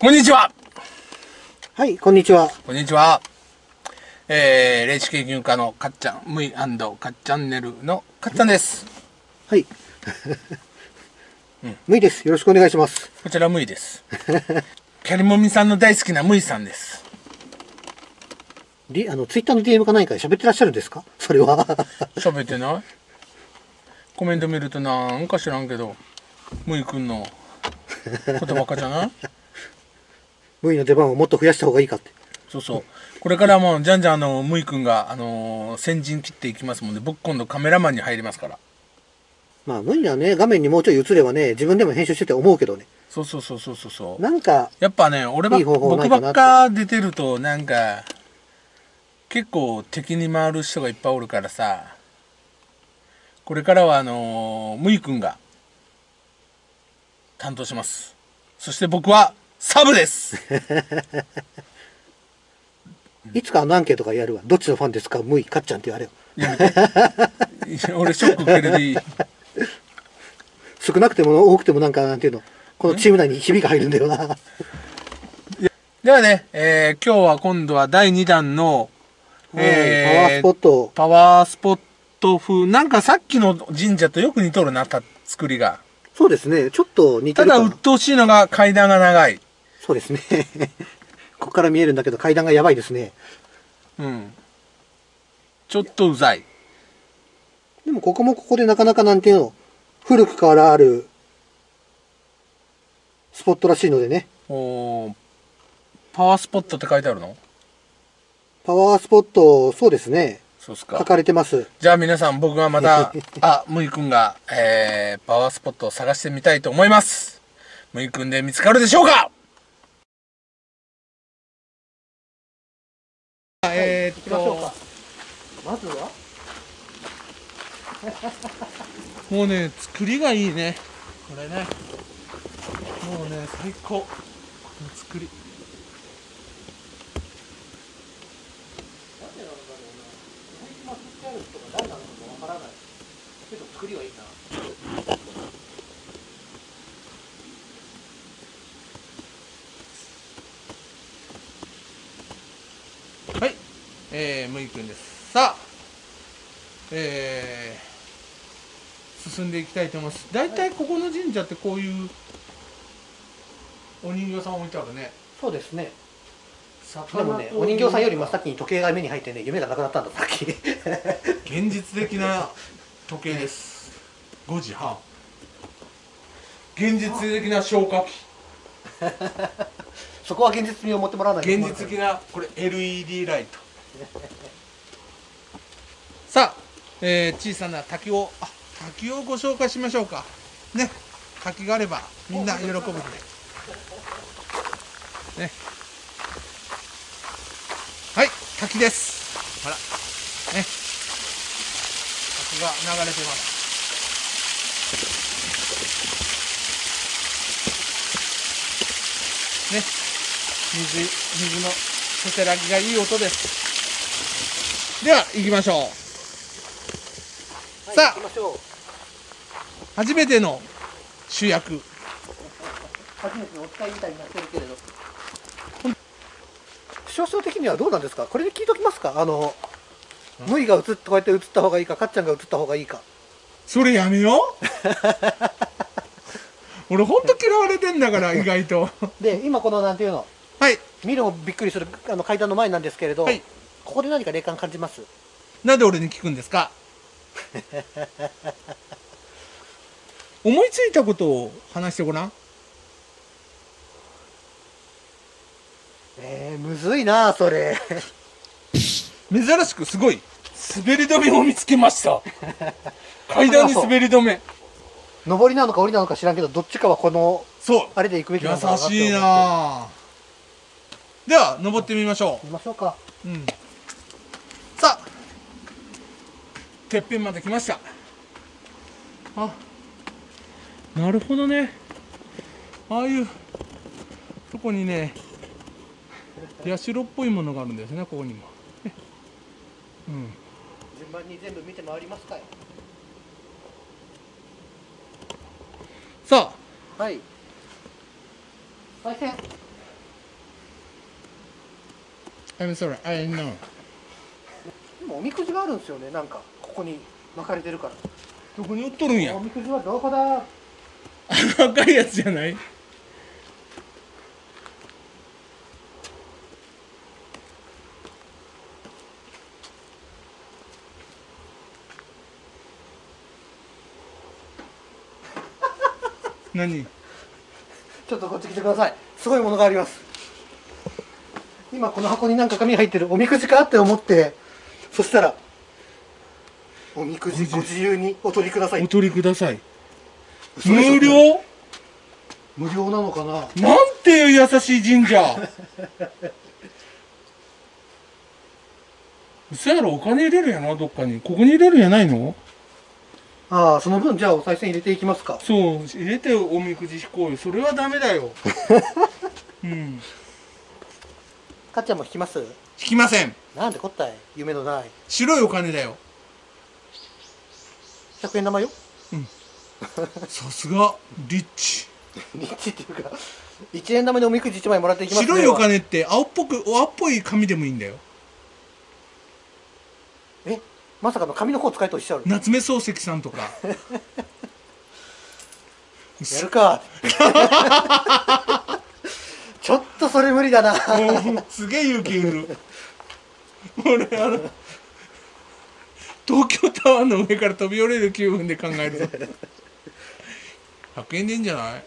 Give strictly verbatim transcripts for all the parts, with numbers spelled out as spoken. こんにちは。はい、こんにちは。こんにちは。えー、霊視研究家のかっちゃん、ムイ&かっちゃんねるのかっちゃんです。はい。うん、ムイです。よろしくお願いします。こちらムイです。キャリモミさんの大好きなムイさんです。で、あのツイッターの ディーエム か何かで喋ってらっしゃるんですか？それは。喋ってない。コメント見るとなんか知らんけど、ムイくんのことばっかじゃない？ムイの出番をもっと増やした方がいいかって。そうそう。これからもうじゃんじゃんあのムイくんがあのー、先陣切っていきますもんで、僕今度カメラマンに入りますから。まあムイはね、画面にもうちょい映ればね、自分でも編集してて思うけどね。そうそうそうそうそうそう。なんかやっぱね、俺ば僕ばっか出てるとなんか。結構敵に回る人がいっぱいおるからさ、これからはあのー、ムイくんが担当します。そして僕はサブです。いつかのアンケートがやるわ。どっちのファンですか、ムイかっちゃんって言われよ。やめて。俺ショック受けるでいい。少なくても多くてもなんかなんていうの、このチーム内にひびが入るんだよな。ではね、えー、今日は今度はだいにだんのえー、パワースポットパワースポット風、なんかさっきの神社とよく似とるな、た作りが。そうですね、ちょっと似てる。ただ鬱陶しいのが階段が長い。そうですね。ここから見えるんだけど階段がやばいですね。うん、ちょっとうざい。でもここもここでなかなかなんていうの、古くからあるスポットらしいのでね。おー、パワースポットって書いてあるの？パワースポット、そうですね。そうすか。書かれてます。じゃあ皆さん、僕がまた、あ、ムイくんが、えー、パワースポットを探してみたいと思います。ムイくんで見つかるでしょうか？はい、えーっと、行きましょうか。まずはもうね、作りがいいね。これね。もうね、最高。この作り。作りはいいな。はい、えー、ムイくんです。さあ、えー、進んでいきたいと思います。大体ここの神社ってこういうお人形さん置いてあるね。そうですね。でもね、お人形さんよりも先に時計が目に入ってね、夢がなくなったんださっき。現実的な。時計です。ごじはん。現実的な消火器。そこは現実味を持ってもらわないと。現実的なこれ エルイーディー ライト。さあ、えー、小さな滝を、あ、滝をご紹介しましょうか。ね、滝があればみんな喜ぶんで。ね。はい、滝です。ほら。ね。が流れています。ね、水、水のせせらぎがいい音です。では行きましょう、はい、さあ行きましょう。初めての主役。初めてのお使いみたいになってるけれど、視聴者的にはどうなんですか？これで聞いときますか？あのムイが映ってこうやって映った方がいいか、かっちゃんが映った方がいいか。それやめよう。俺ほんと嫌われてんだから。意外と。で今このなんていうの、はい、見るもびっくりするあの階段の前なんですけれど、はい、ここで何か霊感感じます？なんで俺に聞くんですか？思いついたことを話してごらん。えー、むずいなそれ。珍しくすごい滑り止めを見つけました。階段に滑り止め。上りなのか降りなのか知らんけど、どっちかはこのそうあれで行くべきなのかな。優しいな。では登ってみましょう。見ましょうか。うん。さあてっぺんまで来ました。あ、なるほどね。ああいうとこにね、社っぽいものがあるんですね、ここにも。うん、順番に全部見て回りますかよ。さあ、はい、さい銭。I'm sorry, I know. でもおみくじがあるんですよね、なんかここに巻かれてるから。どこに売っとるんや。おみくじはどこだ。赤いやつじゃない。何？ちょっとこっち来てください。すごいものがあります。今この箱に何か紙が入ってる。おみくじかって思って、そしたらおみくじご自由にお取りください。お取りください。無料？無料なのかな。なんていう優しい神社。嘘やろ。お金入れるやな、どっかに。ここに入れるやないの？ああ、その分じゃあお賽銭入れていきますか。そう、入れておみくじ引こうよ。それはダメだよ。うん。かっちゃんも引きます？引きません。なんでこったい。夢のない。白いお金だよ。ひゃくえん玉よ。うん。さすがリッチ。リッチっていうか、いちえん玉でおみくじいちまいもらっていきますね。白いお金って青っぽく、青っぽい紙でもいいんだよ。え？まさかの紙の方使いとおっしゃる夏目漱石さんとかやるかちょっとそれ無理だなすげえ勇気いる俺あの東京タワーの上から飛び降りる気分で考えるぞひゃくえんでいいんじゃない。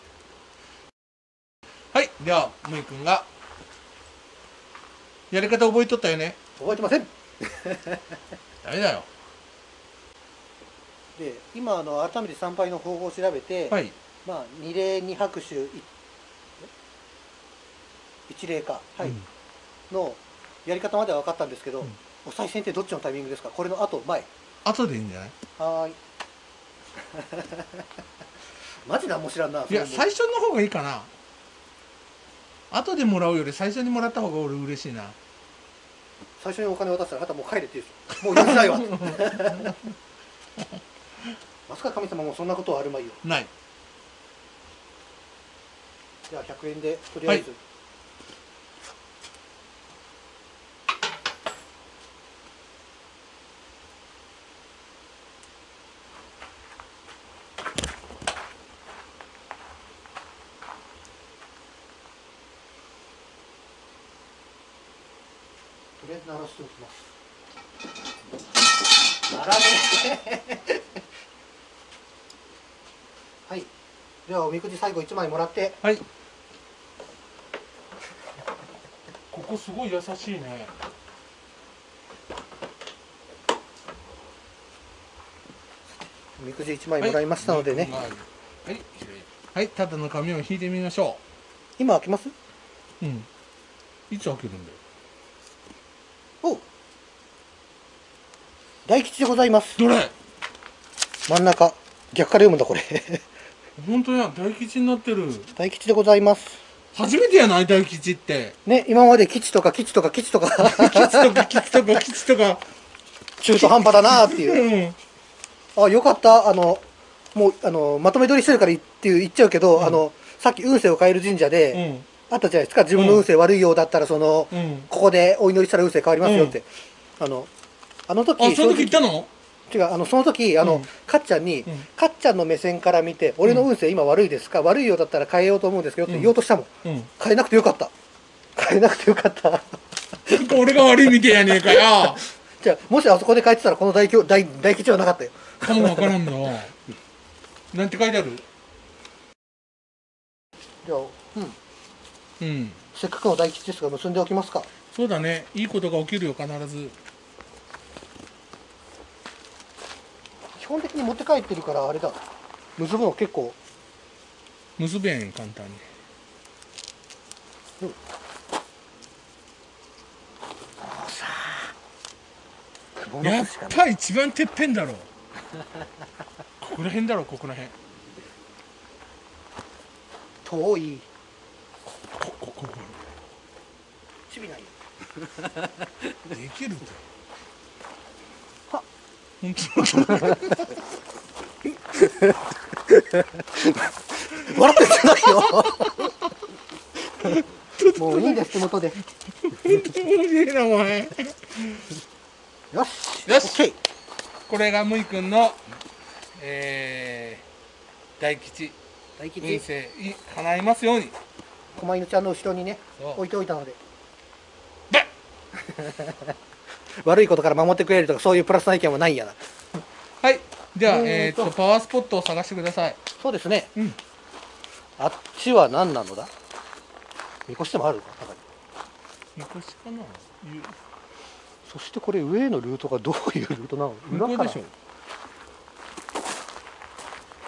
はい、ではむいくんがやり方覚えとったよね。覚えてませんダメだよ。で今あの改めて参拝の方法を調べて、はい、まあ二礼二拍手一礼か、はい、うん、のやり方までは分かったんですけど、うん、お賽銭ってどっちのタイミングですか。これの後前後でいいんじゃない。はーいマジなんも知らんな。いや最初の方がいいかな。後でもらうより最初にもらった方が俺嬉しいな。最初にお金渡したらあなたもう帰れって言うでしょ。もう許せないわまさか神様もそんなことはあるまいよ。ない。じゃあひゃくえんでとりあえず、はい、鳴らしておきます。鳴らねはい。ではおみくじ最後一枚もらって。はい。ここすごい優しいね。おみくじ一枚もらいましたのでね。はい。はい。はい、ただの紙を引いてみましょう。今開けます？うん。いつ開けるんだよ。お、大吉でございます。どれ？真ん中、逆から読むんだこれ。本当や、大吉になってる。大吉でございます。初めてやない大吉って。ね、今まで吉とか吉とか吉とか吉とか吉とか吉とか中途半端だなーっていう。うん、あ、よかった。あのもうあのまとめ取りしてるからっていう言っちゃうけど、うん、あのさっき運勢を変える神社で。うん、あったじゃないですか。自分の運勢悪いようだったらその、うん、ここでお祈りしたら運勢変わりますよって、うん、あのあの時あその時言ったの違うあのその時あの、うん、かっちゃんに、うん、かっちゃんの目線から見て俺の運勢今悪いですか、うん、悪いようだったら変えようと思うんですけどって言おうとしたもん、うんうん、変えなくてよかった変えなくてよかったなんか俺が悪いみてえやねえかよじゃあもしあそこで変えてたらこの大吉大大吉はなかったよかもわからんななんて書いてある。じゃあうんうん、せっかくの大吉ですが結んでおきますか。そうだね、いいことが起きるよ必ず。基本的に持って帰ってるからあれだ、結ぶの結構結べん簡単に、うん、もうさあやっぱ一番てっぺんだろここら辺だろここら辺遠いチビないよできるは本当だ笑ってんじゃないよもういいです、手元で。面白いな、お前。よし、よし。これがむいくんの、えー、大吉。大吉。人生い叶いますように。狛犬ちゃんの後ろにね、置いておいたので。悪いことから守ってくれるとか、そういうプラスな意見はないんやな。はい、じゃあ、えっと、パワースポットを探してください。そうですね。うん。あっちは何なのだ。みこしでもあるか、中に。みこしかな。そして、これ上のルートがどういうルートなの。裏でしょ。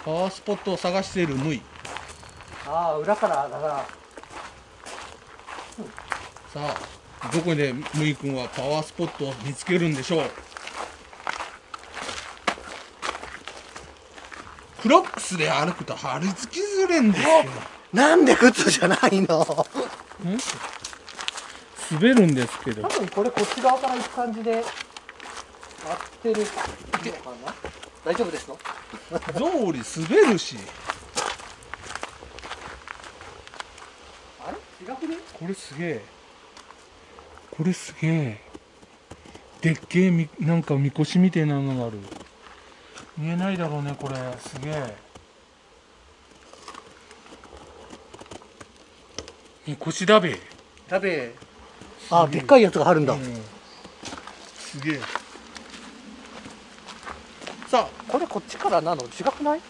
パワースポットを探しているムイ。ああ、裏からだな。うん、さあ。どこでむいくんはパワースポットを見つけるんでしょう。クロックスで歩くと春付きずれんですよ。なんで靴じゃないの。滑るんですけど、多分これこっち側から行く感じで割ってるのかな。大丈夫ですの。ゾウリ滑るし。あれ違くね。これすげえ。これすげえ。でっけえみ、なんかみこしみたいなのがある。見えないだろうね、これ、すげえ。みこしだべ。だべ。あ、でっかいやつがあるんだ。うん、すげえ。さあ、これこっちからなの、違くない。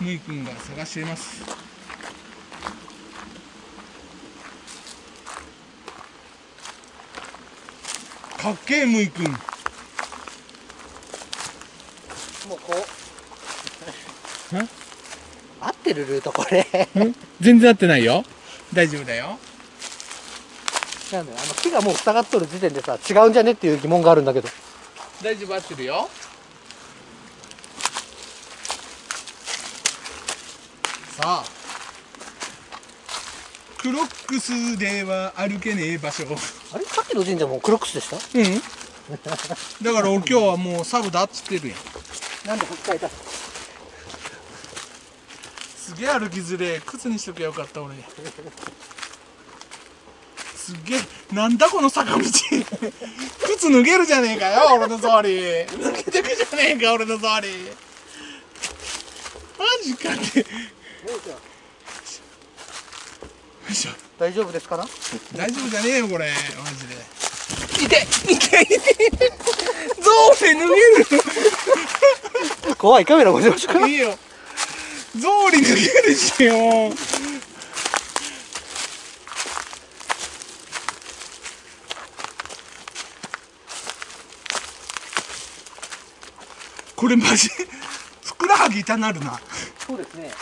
むいくんが探しています。かっけえむいくん。もうこう。合ってるルートこれ。全然合ってないよ。大丈夫だよ。なんだよ、あの木がもう塞がっとる時点でさ、違うんじゃねっていう疑問があるんだけど。大丈夫、合ってるよ。さあ。クロックスでは歩けねえ場所。あれ、さっきの神社もクロックスでした。うん。だから俺今日はもうサブだっつってるやん。なんでこっち変えた。すげえ歩きずれ、靴にしときゃよかった俺。すげえ、なんだこの坂道。靴脱げるじゃねえかよ、俺の通り。脱げてくじゃねえか、俺の通り。マジかね。大丈夫ですかな。大丈夫じゃねえよこれマジで。痛い痛い痛い。ゾウリ脱げる。怖いカメラごじましか。いいよ。ゾウリ脱げるしよ。これマジふくらはぎ痛なるな。そうですね。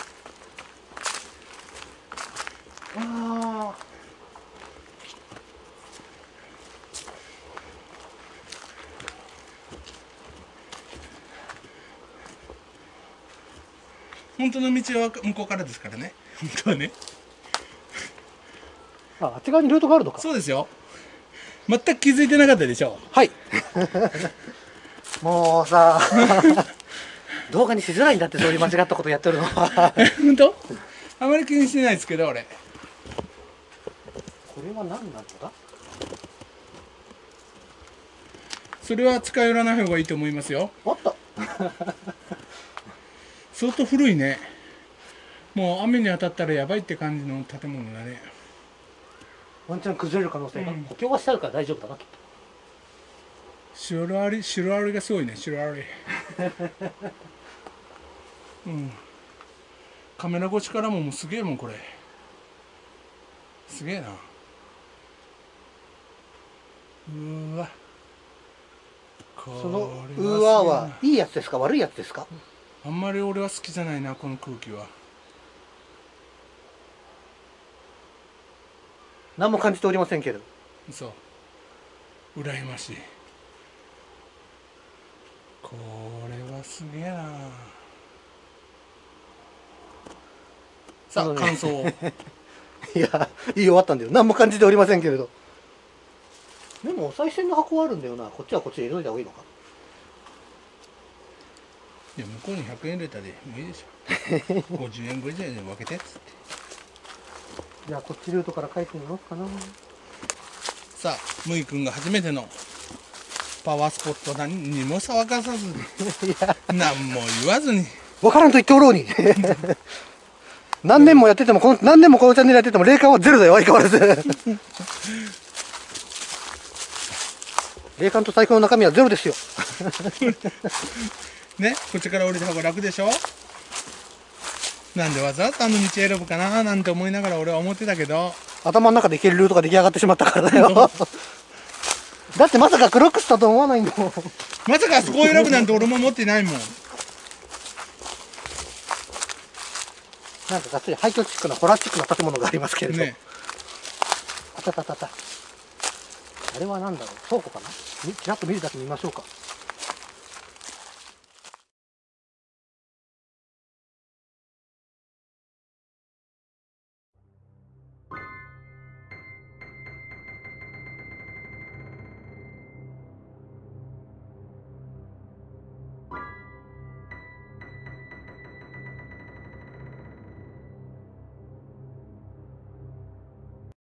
あ本当の道は向こうからですからね。本当はね。あ、あっち側にルートがあるのか。そうですよ。全く気づいてなかったでしょう。はい。もうさ、動画にしづらいんだってそういう間違ったことやってるのは。本当？あまり気にしてないですけど俺。これは何なんだ。それは近寄らない方がいいと思いますよ。おっと。相当古いね。もう雨に当たったらやばいって感じの建物だね。ワンチャン崩れる可能性が。補強はしてあるから大丈夫だなきっと。シロアリ、シロアリがすごいね、シロアリ。うん。カメラ越しからももうすげえもんこれ。すげえな。うわ。そのうわはいいやつですか悪いやつですか。あんまり俺は好きじゃないなこの空気は。何も感じておりませんけれど。そう。羨ましい。これはすげえな。さあ、ね、感想を。いや、いい終わったんだよ。何も感じておりませんけれど。でも、お賽銭の箱はあるんだよな。こっちはこっちで入れといた方がいいのか。いや、向こうにひゃくえん入れたでもういいでしょ。ごじゅうえんぐらいで分けてっつって。じゃあこっちルートから帰ってみますかな。さあむいくんが初めてのパワースポット、何にも騒がさずに何も言わずに分からんと言っておろうに何年もやっててもこの何年もこのチャンネルやってても霊感はゼロだよ相変わらず霊感と最高の中身はゼロですよね。こっちから降りた方が楽でしょ。なんでわざわざあの道選ぶかななんて思いながら俺は思ってたけど、頭の中で行けるルートが出来上がってしまったからだよだってまさかクロックスだと思わないんだもんまさかそこを選ぶなんて俺も持ってないもんなんかがっつり廃墟チックなホラーチックな建物がありますけれど、ね、あたたたたあれは何だろう、倉庫かな。ちらっと見るだけ見ましょうか。